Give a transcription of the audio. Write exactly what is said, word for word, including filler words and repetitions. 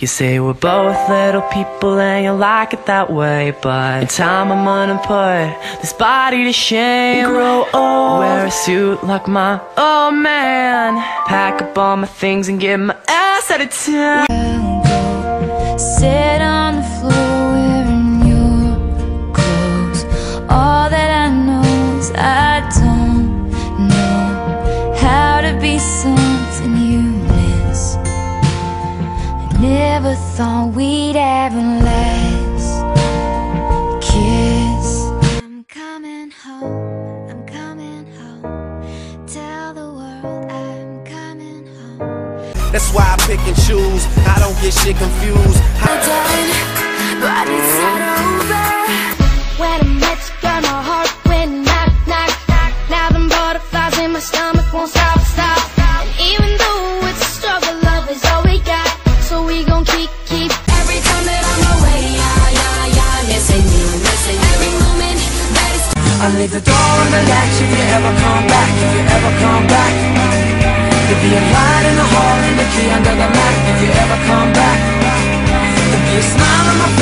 You say we're both little people and you like it that way, but in time I'm gonna put this body to shame. Grow old, wear a suit like my old man, pack up all my things and get my ass out of town. We'll sit on the floor wearing your clothes. All that I know is I don't know how to be something you miss. I never thought we'd ever last kiss. I'm coming home, I'm coming home. Tell the world I'm coming home. That's why I pick and choose. I don't get shit confused. I'm done, but it's not over. When I met you, got my heart went knock, knock, knock. Now them butterflies in my stomach won't stop, stop. And even though it's a struggle, love is all we got. So we gon' keep, keep. Every time that I'm away, yeah, yeah, yeah. Missing you, missing you. Every moment that is. I leave the door on the latch if you ever come back, if you ever come back. There'll be a light in the hall and the key under the mat if you ever come back. There'll be a smile on my face.